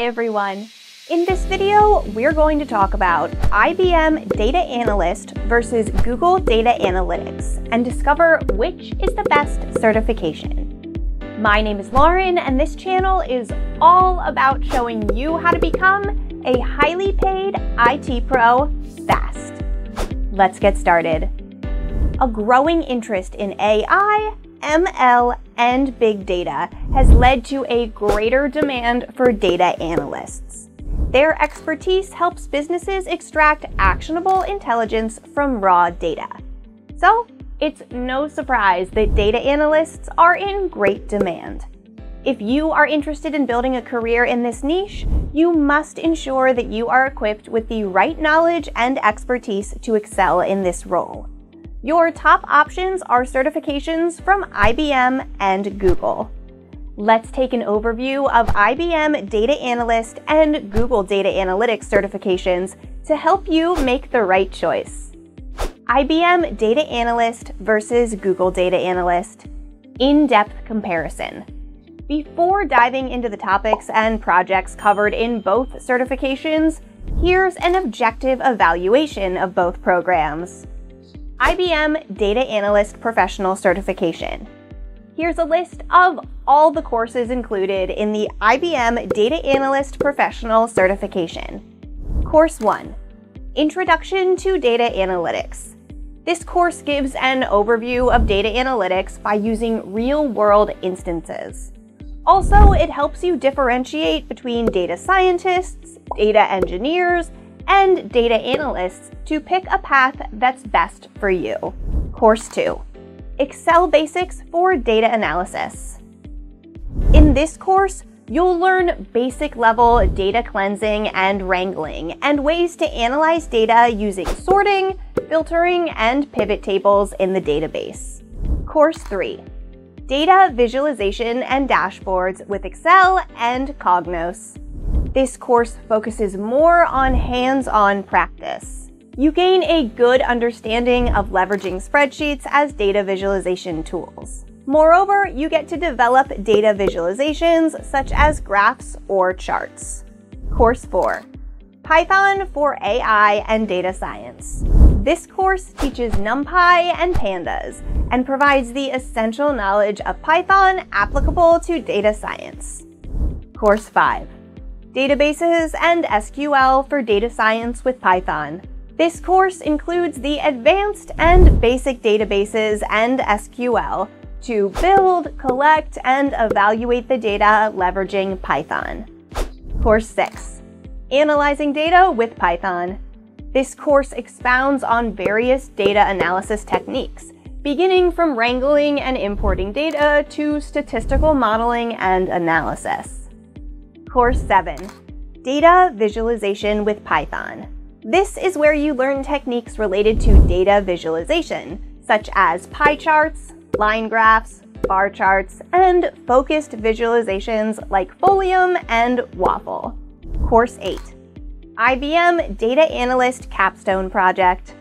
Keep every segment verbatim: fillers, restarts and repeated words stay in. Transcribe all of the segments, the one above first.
Hi everyone! In this video, we're going to talk about I B M Data Analyst versus Google Data Analytics and discover which is the best certification. My name is Lauren, and this channel is all about showing you how to become a highly paid I T pro fast. Let's get started. A growing interest in A I, M L, and big data has led to a greater demand for data analysts. Their expertise helps businesses extract actionable intelligence from raw data. So it's no surprise that data analysts are in great demand. If you are interested in building a career in this niche, you must ensure that you are equipped with the right knowledge and expertise to excel in this role. Your top options are certifications from I B M and Google. Let's take an overview of I B M Data Analyst and Google Data Analytics certifications to help you make the right choice. I B M Data Analyst versus Google Data Analyst. In-depth comparison. Before diving into the topics and projects covered in both certifications, here's an objective evaluation of both programs. I B M Data Analyst Professional Certification. Here's a list of all the courses included in the I B M Data Analyst Professional Certification. Course one. Introduction to Data Analytics. This course gives an overview of data analytics by using real-world instances. Also, it helps you differentiate between data scientists, data engineers, and data analysts to pick a path that's best for you. Course two. Excel Basics for Data Analysis. In this course, you'll learn basic level data cleansing and wrangling, and ways to analyze data using sorting, filtering, and pivot tables in the database. Course three. Data Visualization and Dashboards with Excel and Cognos. This course focuses more on hands-on practice. You gain a good understanding of leveraging spreadsheets as data visualization tools. Moreover, you get to develop data visualizations such as graphs or charts. Course four. Python for A I and Data Science. This course teaches NumPy and Pandas and provides the essential knowledge of Python applicable to data science. Course five. Databases and S Q L for Data Science with Python. This course includes the advanced and basic databases and S Q L to build, collect, and evaluate the data leveraging Python. Course six. Analyzing Data with Python. This course expounds on various data analysis techniques, beginning from wrangling and importing data to statistical modeling and analysis. Course seven. Data Visualization with Python. This is where you learn techniques related to data visualization, such as pie charts, line graphs, bar charts, and focused visualizations like Folium and Waffle. Course eight. I B M Data Analyst Capstone Project.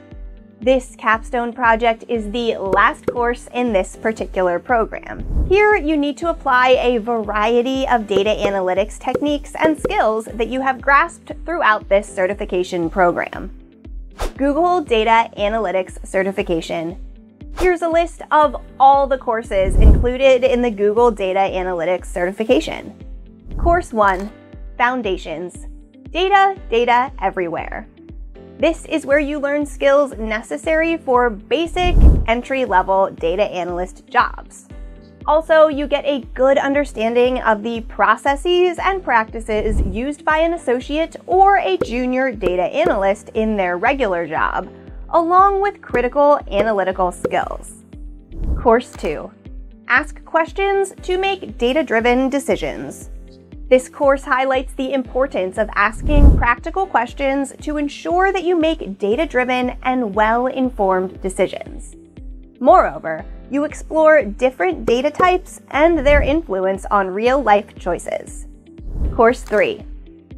This capstone project is the last course in this particular program. Here, you need to apply a variety of data analytics techniques and skills that you have grasped throughout this certification program. Google Data Analytics Certification. Here's a list of all the courses included in the Google Data Analytics Certification. Course one. Foundations. Data, data everywhere. This is where you learn skills necessary for basic entry-level data analyst jobs. Also, you get a good understanding of the processes and practices used by an associate or a junior data analyst in their regular job, along with critical analytical skills. Course two. Ask questions to make data-driven decisions. This course highlights the importance of asking practical questions to ensure that you make data-driven and well-informed decisions. Moreover, you explore different data types and their influence on real-life choices. Course three.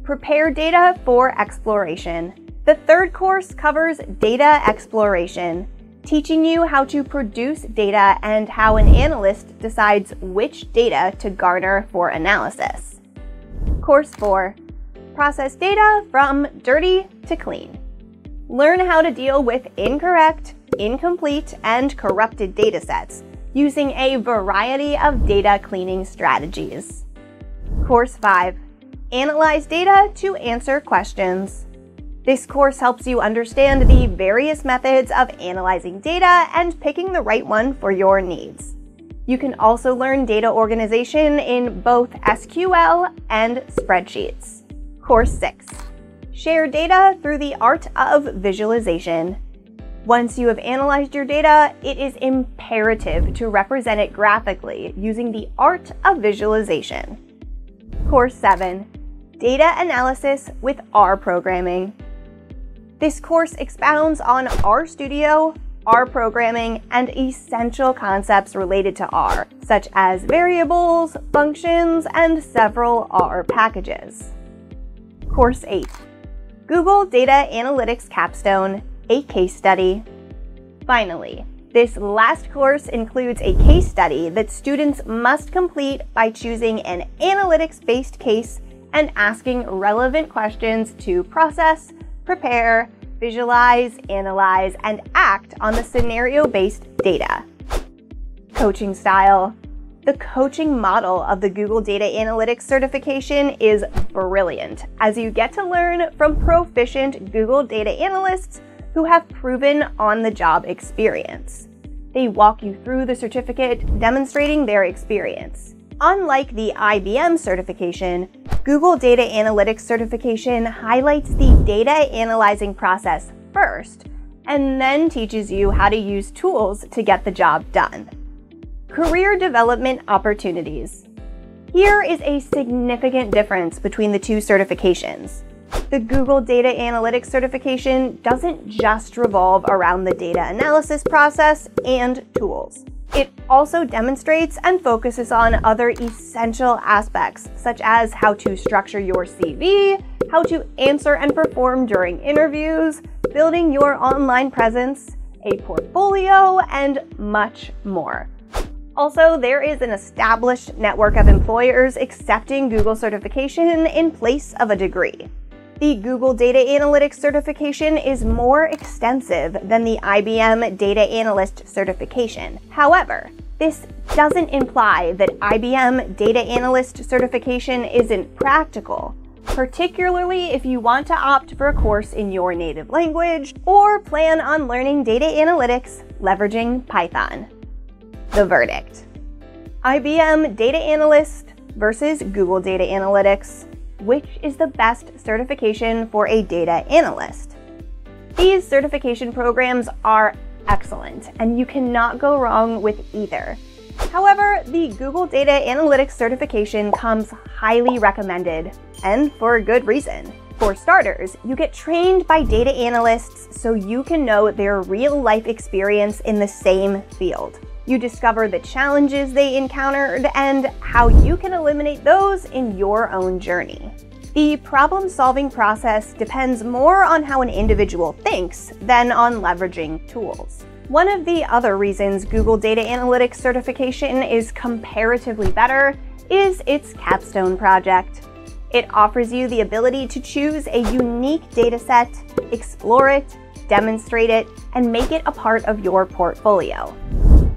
Prepare Data for Exploration. The third course covers data exploration, teaching you how to produce data and how an analyst decides which data to garner for analysis. Course four. process data from dirty to clean. Learn how to deal with incorrect, incomplete, and corrupted datasets using a variety of data cleaning strategies. Course five. Analyze data to answer questions. This course helps you understand the various methods of analyzing data and picking the right one for your needs. You can also learn data organization in both S Q L and spreadsheets. Course six. Share data through the art of visualization. Once you have analyzed your data, it is imperative to represent it graphically using the art of visualization. Course seven. Data analysis with R programming. This course expounds on RStudio, R programming, and essential concepts related to R, such as variables, functions, and several R packages. Course eight. Google Data Analytics Capstone, a case study. Finally, this last course includes a case study that students must complete by choosing an analytics-based case and asking relevant questions to process, prepare, visualize, analyze, and act on the scenario-based data. Coaching style. The coaching model of the Google Data Analytics certification is brilliant, as you get to learn from proficient Google data analysts who have proven on-the-job experience. They walk you through the certificate, demonstrating their experience. Unlike the I B M certification, Google Data Analytics certification highlights the data analyzing process first, and then teaches you how to use tools to get the job done. Career development opportunities. Here is a significant difference between the two certifications. The Google Data Analytics certification doesn't just revolve around the data analysis process and tools. It also demonstrates and focuses on other essential aspects, such as how to structure your C V, how to answer and perform during interviews, building your online presence, a portfolio, and much more. Also, there is an established network of employers accepting Google certification in place of a degree. The Google Data Analytics certification is more extensive than the I B M Data Analyst certification. However, this doesn't imply that I B M Data Analyst certification isn't practical, particularly if you want to opt for a course in your native language or plan on learning data analytics leveraging Python. The verdict: I B M Data Analyst versus Google Data Analytics. Which is the best certification for a data analyst? These certification programs are excellent, and you cannot go wrong with either. However, the Google Data Analytics certification comes highly recommended, and for a good reason. For starters, you get trained by data analysts so you can know their real-life experience in the same field. You discover the challenges they encountered and how you can eliminate those in your own journey. The problem-solving process depends more on how an individual thinks than on leveraging tools. One of the other reasons Google Data Analytics certification is comparatively better is its capstone project. It offers you the ability to choose a unique dataset, explore it, demonstrate it, and make it a part of your portfolio.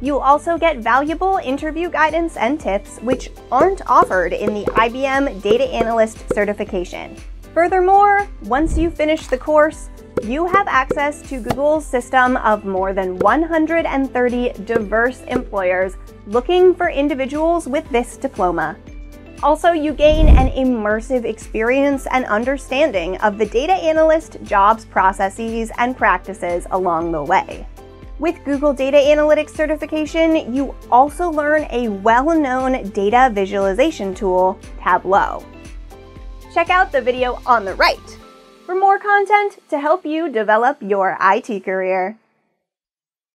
You'll also get valuable interview guidance and tips, which aren't offered in the I B M Data Analyst certification. Furthermore, once you finish the course, you have access to Google's system of more than one hundred thirty diverse employers looking for individuals with this diploma. Also, you gain an immersive experience and understanding of the data analyst jobs, processes, and practices along the way. With Google Data Analytics certification, you also learn a well-known data visualization tool, Tableau. Check out the video on the right for more content to help you develop your I T career.